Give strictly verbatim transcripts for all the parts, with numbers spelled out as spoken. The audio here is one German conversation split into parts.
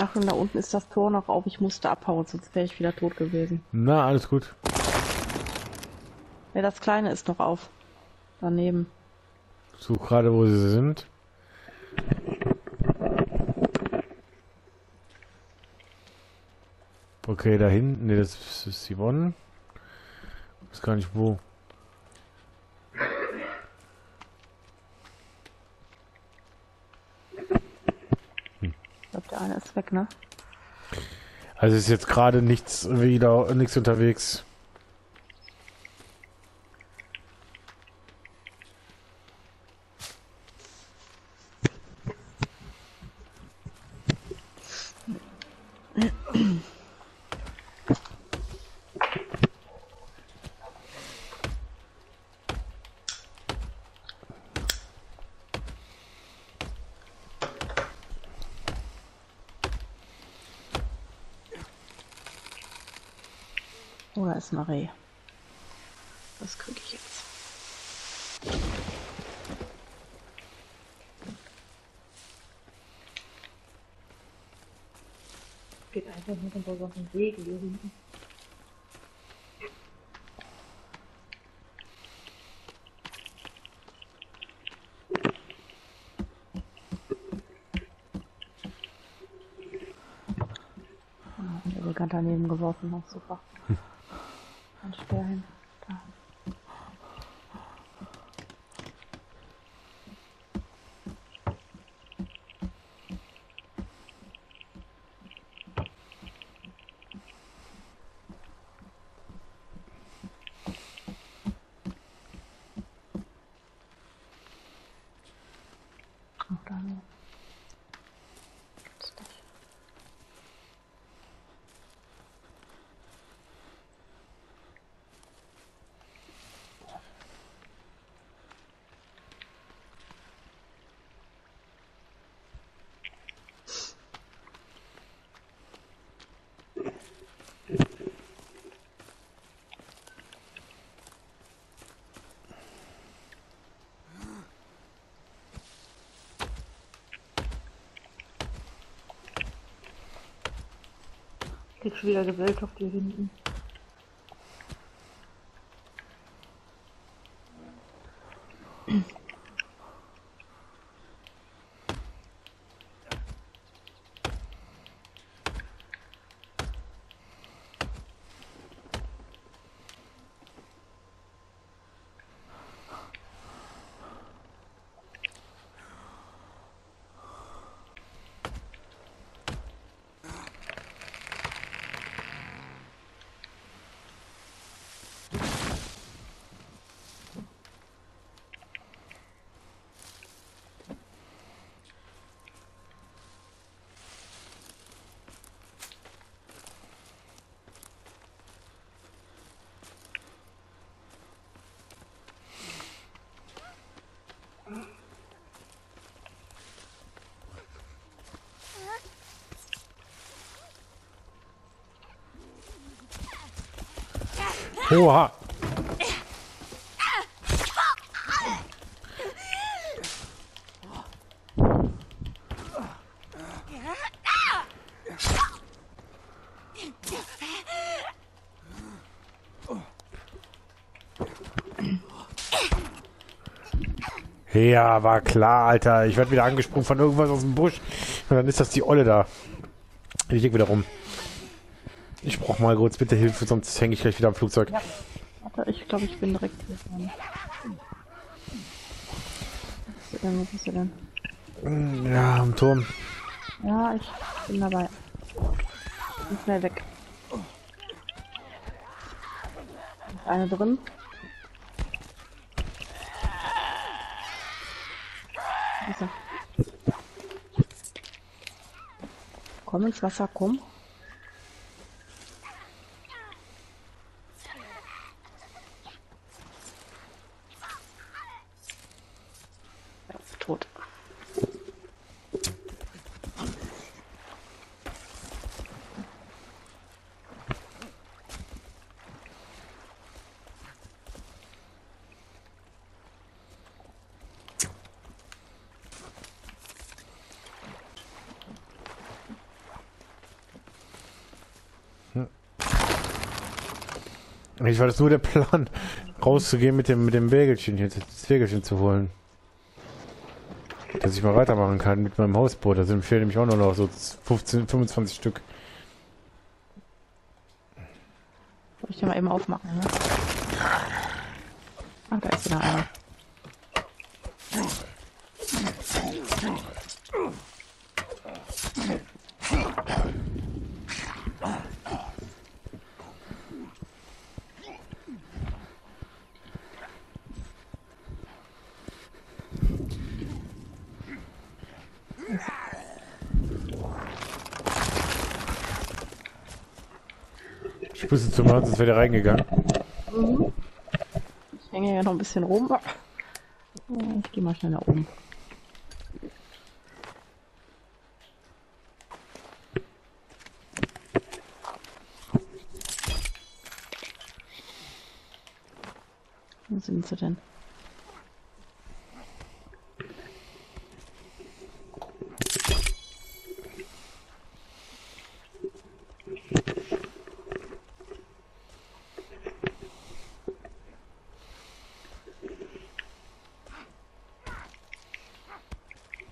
Ach, und da unten ist das Tor noch auf. Ich musste abhauen, sonst wäre ich wieder tot gewesen. Na, alles gut. Ja, das Kleine ist noch auf. Daneben. Such gerade, wo sie sind. Okay, da hinten. Ne, das ist Sivonne. Ich weiß gar nicht wo. Der eine ist weg, ne? Also ist jetzt gerade nichts wieder, nichts unterwegs. Oder ist eine Reh? Das kriege ich jetzt. Geht einfach mit ein paar Sachen Weg hier hinten. Der wird ganz daneben geworfen, noch super. Hm. Stein. Da. Auch da noch. Jetzt wieder Gesellschaft hier hinten. Oha! Ja, war klar, Alter. Ich werde wieder angesprungen von irgendwas aus dem Busch. Und dann ist das die Olle da. Ich leg wieder rum. Ich brauche mal kurz bitte Hilfe, sonst hänge ich gleich wieder am Flugzeug. Ja. Warte, ich glaube, ich bin direkt hier vorne. Was ist denn, was ist denn? Ja, am Turm. Ja, ich bin dabei. Nicht mehr weg. Ist eine drin? Also. Komm ins Wasser, komm. Ich war das nur der Plan, rauszugehen mit dem mit dem Wägelchen hier, das Wägelchen zu holen. Dass ich mal weitermachen kann mit meinem Hausboot. Da sind fehlen nämlich auch nur noch so fünfundzwanzig Stück. Soll ich den mal eben aufmachen, ne? Ah, da ist wieder einer. Ich wusste zu mal, sonst wäre der reingegangen. Mhm. Ich hänge ja noch ein bisschen rum. Ich gehe mal schnell nach oben. Wo sind sie denn?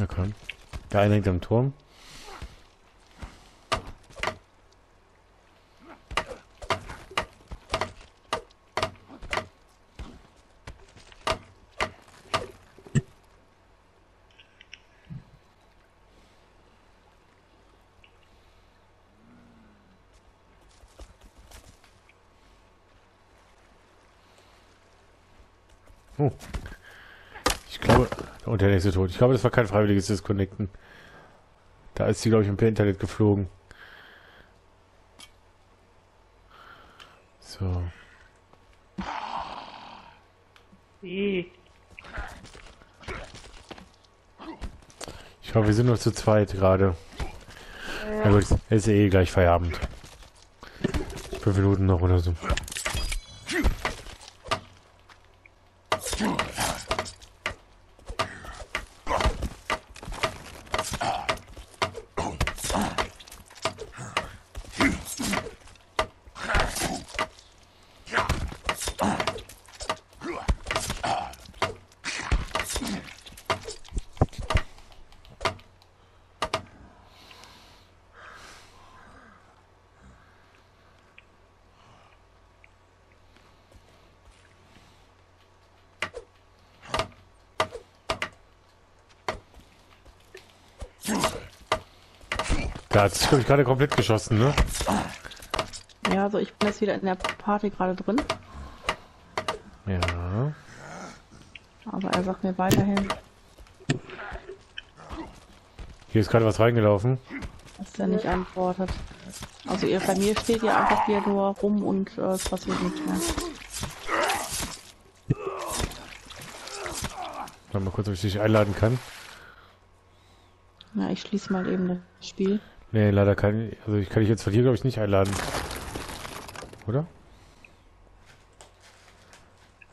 Okay. Der eine hängt am Turm. Oh. Ich glaube... Und der nächste tot. Ich glaube, das war kein freiwilliges Disconnecten. Da ist sie, glaube ich, im Internet geflogen. So. Ich glaube, wir sind nur zu zweit gerade. Ja gut, ist eh gleich Feierabend. Fünf Minuten noch oder so. Da hat sich, glaube ich, gerade komplett geschossen, ne? Ja, also ich bin jetzt wieder in der Party gerade drin. Ja. Aber er sagt mir weiterhin. Hier ist gerade was reingelaufen. Dass er nicht antwortet. Also ihr, bei mir steht ihr einfach hier nur rum und äh, es passiert nichts mehr. Warte mal kurz, ob ich dich einladen kann. Na, ich schließe mal eben das Spiel. Nee, leider kann ich. Also ich kann dich jetzt von hier, glaube ich, nicht einladen. Oder?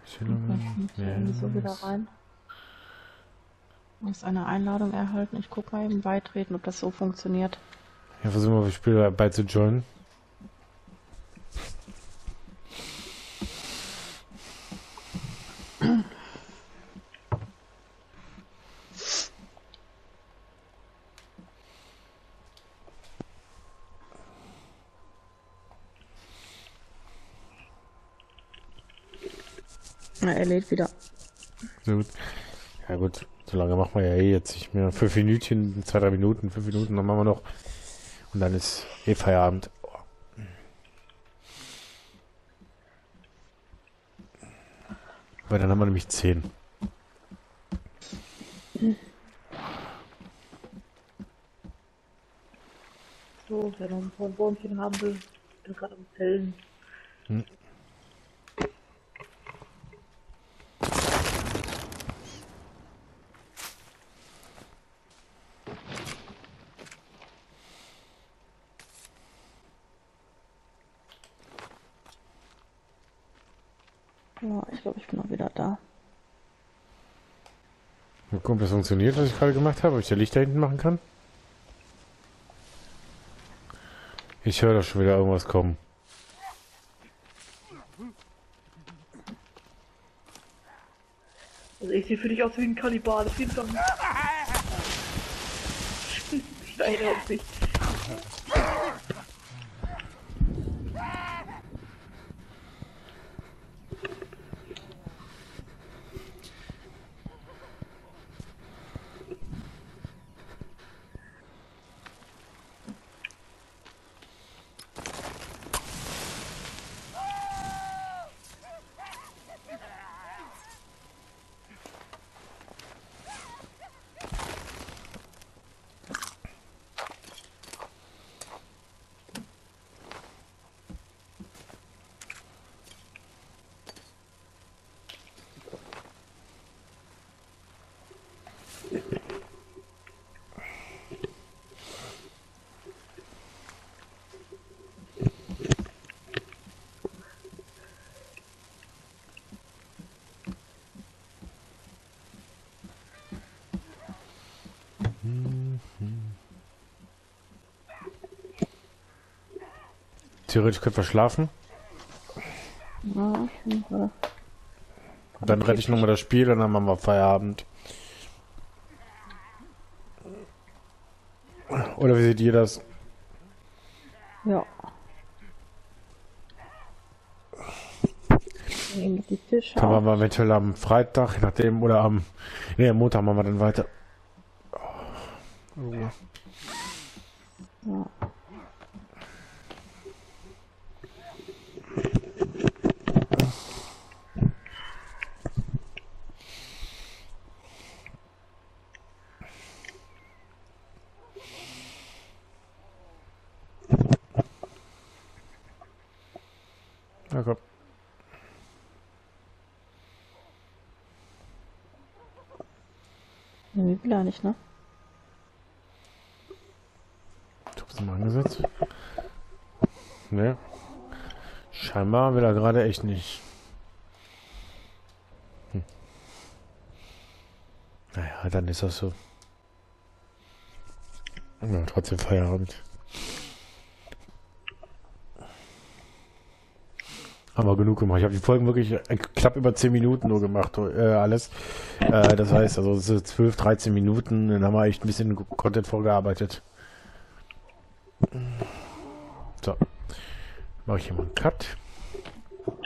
Ich will nicht nee, so wieder rein. Du hast eine Einladung erhalten. Ich guck mal eben beitreten, ob das so funktioniert. Ja, versuchen wir mal, das Spiel beizujoinen. Er lädt wieder. So gut. Ja gut, so lange machen wir ja eh jetzt nicht mehr. Fünf Minütchen, zwei, drei Minuten, fünf Minuten, dann machen wir noch. Und dann ist eh Feierabend. Oh. Weil dann haben wir nämlich zehn. So, wenn wir noch ein Bäumchen haben will, ich bin gerade am Fällen. Hm. Ich glaube, ich bin auch wieder da. Mal gucken, ob das funktioniert, was ich gerade gemacht habe. Ob ich das Licht da hinten machen kann? Ich höre doch schon wieder irgendwas kommen. Also ich sehe für dich aus wie ein Kalibar, das sieht doch nicht. Steine auf mich. Theoretisch könnte wir schlafen. Dann rette ich nochmal das Spiel und dann machen wir Feierabend. Oder wie seht ihr das? Ja. Dann machen wir eventuell am Freitag, nachdem, oder am, nee, am Montag machen wir dann weiter. Ja. Ja. Nee, will er nicht, ne? Ich hab's mal angesetzt. Ne? Scheinbar will er gerade echt nicht. Hm. Naja, dann ist das so. Ja, trotzdem Feierabend. Haben wir genug gemacht. Ich habe die Folgen wirklich knapp über zehn Minuten nur gemacht, äh, alles. Äh, das heißt, also so zwölf, dreizehn Minuten, dann haben wir echt ein bisschen Content vorgearbeitet. So. Mache ich hier mal einen Cut.